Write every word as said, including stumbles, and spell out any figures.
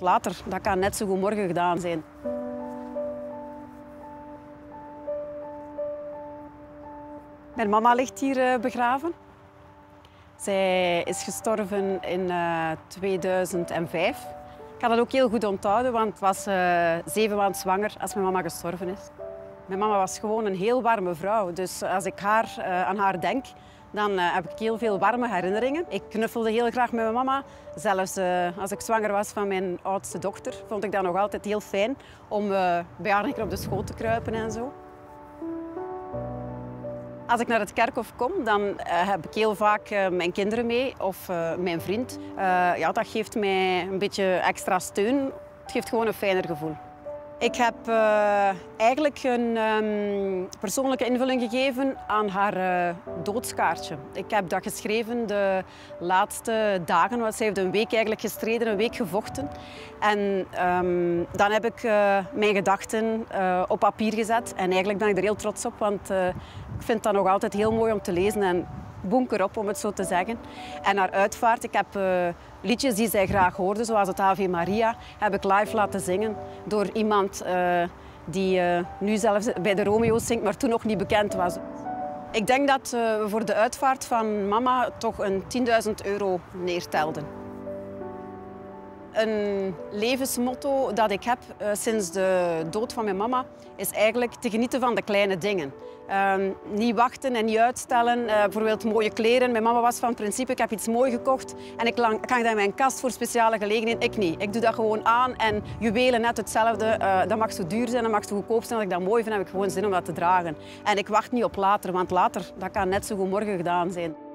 Later, dat kan net zo goed morgen gedaan zijn. Mijn mama ligt hier begraven. Zij is gestorven in tweeduizend vijf. Ik kan dat ook heel goed onthouden, want ik was uh, zeven maanden zwanger als mijn mama gestorven is. Mijn mama was gewoon een heel warme vrouw, dus als ik haar, uh, aan haar denk, dan uh, heb ik heel veel warme herinneringen. Ik knuffelde heel graag met mijn mama. Zelfs uh, als ik zwanger was van mijn oudste dochter, vond ik dat nog altijd heel fijn om uh, bij haar een keer op de schoot te kruipen en zo. Als ik naar het kerkhof kom, dan uh, heb ik heel vaak uh, mijn kinderen mee of uh, mijn vriend. Uh, ja, dat geeft mij een beetje extra steun. Het geeft gewoon een fijner gevoel. Ik heb uh, eigenlijk een um, persoonlijke invulling gegeven aan haar uh, doodskaartje. Ik heb dat geschreven de laatste dagen, want zij heeft een week eigenlijk gestreden, een week gevochten. En um, dan heb ik uh, mijn gedachten uh, op papier gezet. En eigenlijk ben ik er heel trots op, want uh, ik vind dat nog altijd heel mooi om te lezen. En bonker op, om het zo te zeggen. En haar uitvaart, ik heb uh, liedjes die zij graag hoorde, zoals het Ave Maria, heb ik live laten zingen door iemand uh, die uh, nu zelfs bij de Romeo zingt, maar toen nog niet bekend was. Ik denk dat we uh, voor de uitvaart van mama toch een tienduizend euro neertelden. Een levensmotto dat ik heb uh, sinds de dood van mijn mama is eigenlijk te genieten van de kleine dingen. Uh, niet wachten en niet uitstellen. Uh, bijvoorbeeld mooie kleren. Mijn mama was van principe, ik heb iets moois gekocht en ik kan dat in mijn kast voor speciale gelegenheden. Ik niet. Ik doe dat gewoon aan en juwelen net hetzelfde. Uh, dat mag zo duur zijn, dat mag zo goedkoop zijn. Als ik dat mooi vind, heb ik gewoon zin om dat te dragen. En ik wacht niet op later, want later, dat kan net zo goed morgen gedaan zijn.